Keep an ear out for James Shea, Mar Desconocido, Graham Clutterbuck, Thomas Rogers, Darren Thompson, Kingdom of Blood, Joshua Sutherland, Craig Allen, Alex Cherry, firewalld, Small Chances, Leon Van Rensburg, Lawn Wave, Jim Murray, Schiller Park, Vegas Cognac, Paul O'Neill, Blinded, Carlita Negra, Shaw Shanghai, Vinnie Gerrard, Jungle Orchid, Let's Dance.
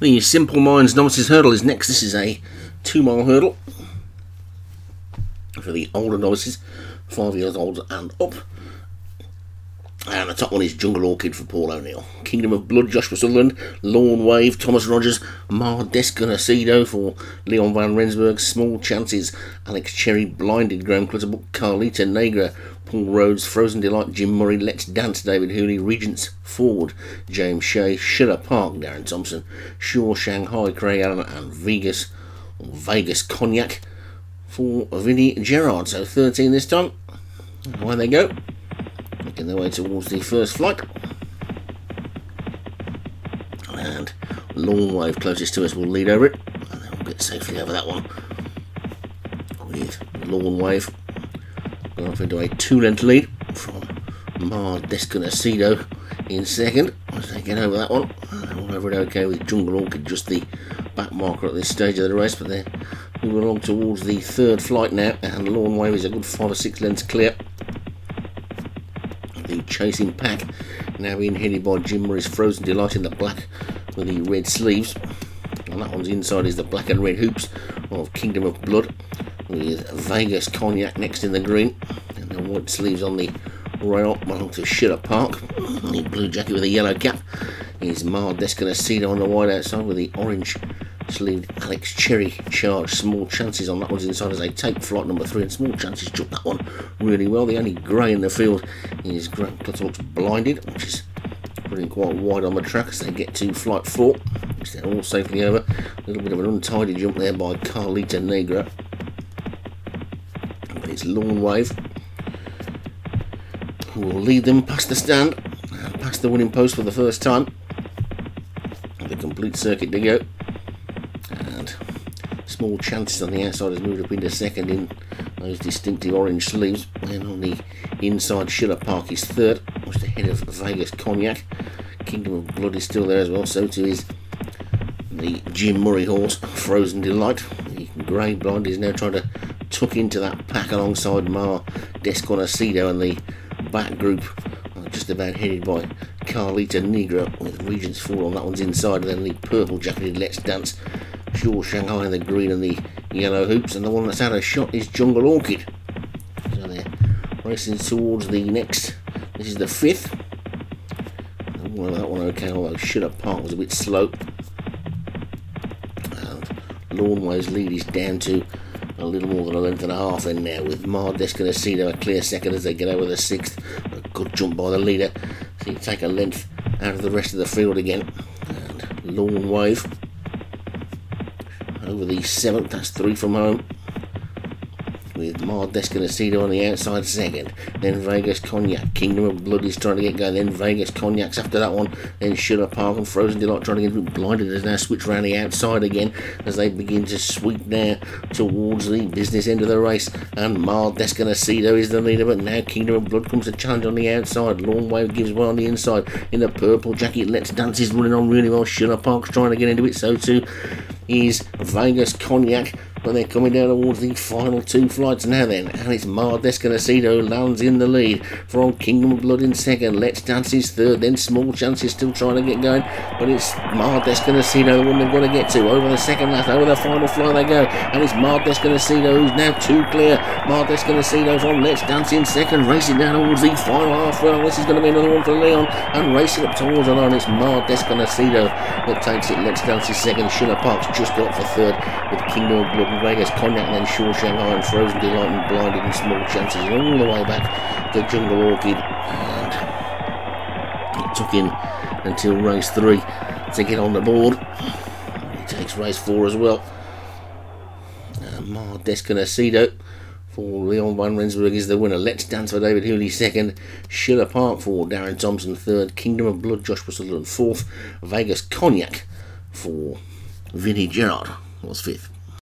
The Simple Minds Novices Hurdle is next. This is a 2 mile hurdle for the older novices, 5 years old and up. And the top one is Jungle Orchid for Paul O'Neill. Kingdom of Blood, Joshua Sutherland. Lawn Wave, Thomas Rogers. Mar Desconocido for Leon Van Rensburg. Small Chances, Alex Cherry. Blinded, Graham Clutterbuck. Carlita Negra, Paul Rhodes. Frozen Delight, Jim Murray. Let's Dance, David Hooley. Regents Ford, James Shea. Schiller Park, Darren Thompson. Shaw Shanghai, Craig Allen. And Vegas Cognac for Vinnie Gerrard. So 13 this time. Away they go, making their way towards the first flight. And Lawn Wave, closest to us, will lead over it, and then we'll get safely over that one with Lawn Wave going off into a 2-length lead from Mar Desconocido in second. As they get over that one, and we'll over it okay with Jungle Orchid, just the back marker at this stage of the race, but they're moving along towards the third flight now, and Lawn Wave is a good 5 or 6 lengths clear. The chasing pack now being headed by Jim Murray's Frozen Delight in the black with the red sleeves, and that one's inside is the black and red hoops of Kingdom of Blood, with Vegas Cognac next in the green, and the white sleeves on the rail belong to Schiller Park. The blue jacket with a yellow cap is Mar Desconocido on the wide outside, with the orange sleeved Alex Cherry charge. Small Chances on that one's inside as they take flight number 3, and Small Chances took that one really well. The only grey in the field is Graham Clutterbuck's Blinded, which is running quite wide on the track as they get to flight 4, which they're all safely over. A little bit of an untidy jump there by Carlita Negra. But it's Lawn Wave who will lead them past the stand and past the winning post for the first time. The complete circuit to go. Small Chances on the outside has moved up into second in those distinctive orange sleeves, and on the inside Schiller Park is third, which is the head of Vegas Cognac. Kingdom of Blood is still there as well, so too is the Jim Murray horse Frozen Delight. The grey Blind is now trying to tuck into that pack alongside Mar Desconocido, and the back group are just about headed by Carlita Negra, with Regents Ford on that one's inside, and then the purple jacketed Let's Dance, Shaw Shanghai in the green and the yellow hoops, and the one that's out of shot is Jungle Orchid. So they're racing towards the next. This is the 5th. Well, that one okay, although Schiller Park was a bit slow. And Lawnway's lead is down to a little more than a length and a half in now, with Mar Desconocido a clear second as they get over the 6th. A good jump by the leader. So you take a length out of the rest of the field again. And Lawn Wave over the 7th, that's 3 from home, with Mar Desconocido on the outside 2nd, then Vegas Cognac. Kingdom of Blood is trying to get going, then Vegas Cognac's after that one, then Schiller Park and Frozen Delight trying to get through. Blinded has now switched round the outside again as they begin to sweep now towards the business end of the race, and Mar Desconocido is the leader, but now Kingdom of Blood comes to challenge on the outside. Lawn Wave gives way on the inside in the purple jacket. Let's Dance is running on really well. Schiller Park's trying to get into it, so too is Vegas Cognac, but they're coming down towards the final 2 flights now then, and it's Mar Desconocido lands in the lead from Kingdom of Blood in 2nd, Let's Dance is 3rd, then Small Chances still trying to get going, but it's Mar Desconocido the one they've got to get to. Over the 2nd lap, over the final flight they go, and it's Mar Desconocido who's now 2 clear. Mar Desconocido from Let's Dance in 2nd, racing down towards the final half round. This is going to be another one for Leon, and racing up towards the line, it's Mar Desconocido that takes it. Let's Dance is 2nd, Schiller Park's just got for 3rd, with Kingdom of Blood and Vegas Cognac, and then Shaw Shanghai and Frozen Delight and Blinded and Small Chances, and all the way back to Jungle Orchid, and it took him until race 3 to get on the board. He takes race 4 as well. Mar Desconocido for Leon Van Rensburg is the winner. Let's Dance for David Hooley 2nd, Schiller Park for Darren Thompson 3rd, Kingdom of Blood Joshua Sutherland 4th, Vegas Cognac for Vinnie Gerrard was 5th.